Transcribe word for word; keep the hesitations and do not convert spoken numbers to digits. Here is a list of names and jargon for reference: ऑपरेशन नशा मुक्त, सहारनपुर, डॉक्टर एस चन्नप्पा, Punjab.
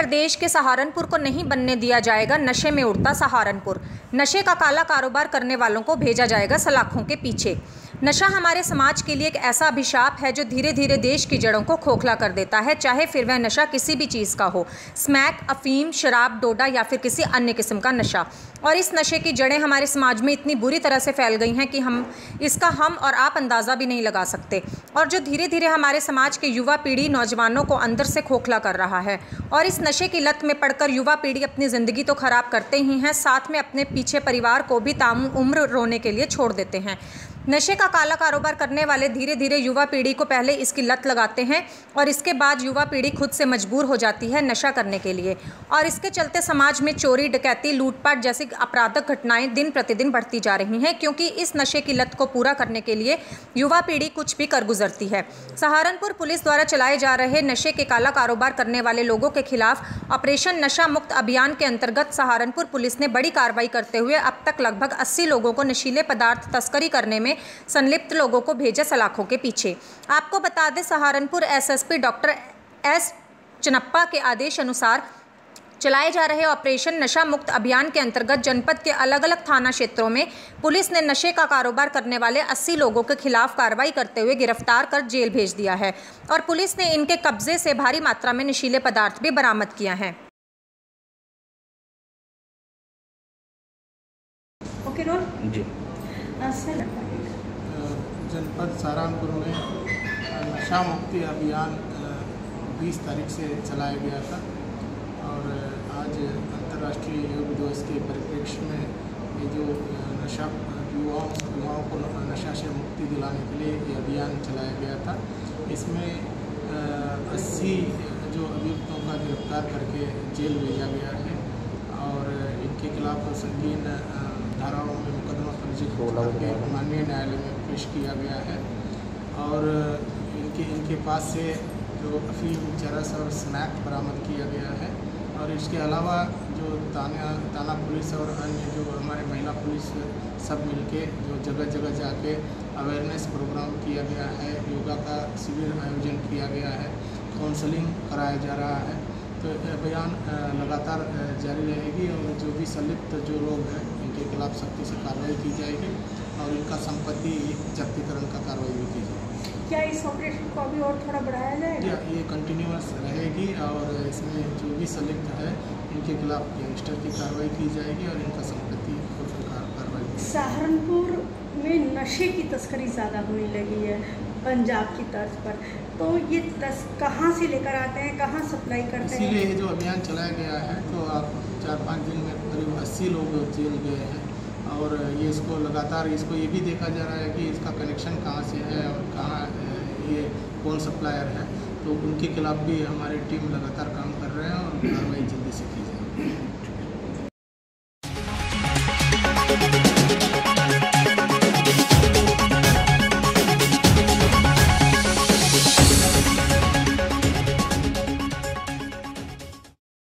प्रदेश के सहारनपुर को नहीं बनने दिया जाएगा नशे में उड़ता सहारनपुर। नशे का काला कारोबार करने वालों को भेजा जाएगा सलाखों के पीछे। नशा हमारे समाज के लिए एक ऐसा अभिशाप है जो धीरे धीरे देश की जड़ों को खोखला कर देता है, चाहे फिर वह नशा किसी भी चीज़ का हो, स्मैक, अफीम, शराब, डोडा या फिर किसी अन्य किस्म का नशा। और इस नशे की जड़ें हमारे समाज में इतनी बुरी तरह से फैल गई हैं कि हम इसका हम और आप अंदाज़ा भी नहीं लगा सकते, और जो धीरे धीरे हमारे समाज के युवा पीढ़ी, नौजवानों को अंदर से खोखला कर रहा है। और इस नशे की लत में पड़कर युवा पीढ़ी अपनी ज़िंदगी तो ख़राब करते ही हैं, साथ में अपने पीछे परिवार को भी ताउम्र रोने के लिए छोड़ देते हैं। नशे का काला कारोबार करने वाले धीरे धीरे युवा पीढ़ी को पहले इसकी लत लगाते हैं और इसके बाद युवा पीढ़ी खुद से मजबूर हो जाती है नशा करने के लिए, और इसके चलते समाज में चोरी, डकैती, लूटपाट जैसी आपराधिक घटनाएं दिन प्रतिदिन बढ़ती जा रही हैं, क्योंकि इस नशे की लत को पूरा करने के लिए युवा पीढ़ी कुछ भी कर गुजरती है। सहारनपुर पुलिस द्वारा चलाए जा रहे नशे के काला कारोबार करने वाले लोगों के खिलाफ ऑपरेशन नशा मुक्त अभियान के अंतर्गत सहारनपुर पुलिस ने बड़ी कार्रवाई करते हुए अब तक लगभग अस्सी लोगों को नशीले पदार्थ तस्करी करने में संलिप्त लोगों को भेजा सलाखों के पीछे। आपको बता दें, सहारनपुर S S P डॉक्टर एस चन्नप्पा के आदेश अनुसार चलाए जा रहे ऑपरेशन नशा मुक्त अभियान के अंतर्गत जनपद के अलग अलग थाना क्षेत्रों में पुलिस ने नशे का कारोबार करने वाले अस्सी लोगों के खिलाफ कार्रवाई करते हुए गिरफ्तार कर जेल भेज दिया है, और पुलिस ने इनके कब्जे से भारी मात्रा में नशीले पदार्थ भी बरामद किया है। ओके रोल जी। जनपद सहारनपुर में नशा मुक्ति अभियान बीस तारीख से चलाया गया था, और आज अंतर्राष्ट्रीय योग दिवस के परिप्रेक्ष्य में ये जो नशा युवाओं युवाओं को नशा से मुक्ति दिलाने के लिए ये अभियान चलाया गया था। इसमें अस्सी जो अभियुक्तों का गिरफ्तार करके जेल भेजा गया है, और इनके खिलाफ संगीन धाराओं में मुकदमा पंजीकृत करके माननीय न्यायालय में पेश किया गया है, और इनके इनके पास से जो अफीम, चरस और स्मैक बरामद किया गया है। और इसके अलावा जो थाना थाना पुलिस और अन्य जो हमारे महिला पुलिस सब मिलके जो जगह जगह जाके अवेयरनेस प्रोग्राम किया गया है, योगा का शिविर आयोजन किया गया है, काउंसलिंग कराया जा रहा है। तो अभियान लगातार जारी रहेगी, और जो भी संलिप्त जो लोग हैं उनके खिलाफ सख्ती से कार्रवाई की जाएगी, और इनका संपत्ति जब्तीकरण का कार्रवाई भी की जाएगी। क्या इस ऑपरेशन को अभी और थोड़ा बढ़ाया जाएगा? ये कंटिन्यूअस रहेगी, और इसमें जो भी संलिप्त है इनके खिलाफ गैंगस्टर की कार्रवाई की जाएगी और इनका संपत्ति को कार्रवाई। सहारनपुर में नशे की तस्करी ज़्यादा होने लगी है पंजाब की तर्ज पर, तो ये तस कहाँ से लेकर आते हैं, कहाँ सप्लाई करते हैं? इसीलिए जो अभियान चलाया गया है, तो आप चार पाँच दिन में करीब अस्सी लोग जेल गए हैं, और ये इसको लगातार इसको ये भी देखा जा रहा है कि इसका कनेक्शन कहाँ से है और कहाँ ये कौन सप्लायर है, तो उनके खिलाफ भी हमारी टीम लगातार काम कर रहे हैं और कार्रवाई जल्दी से की जाएगी।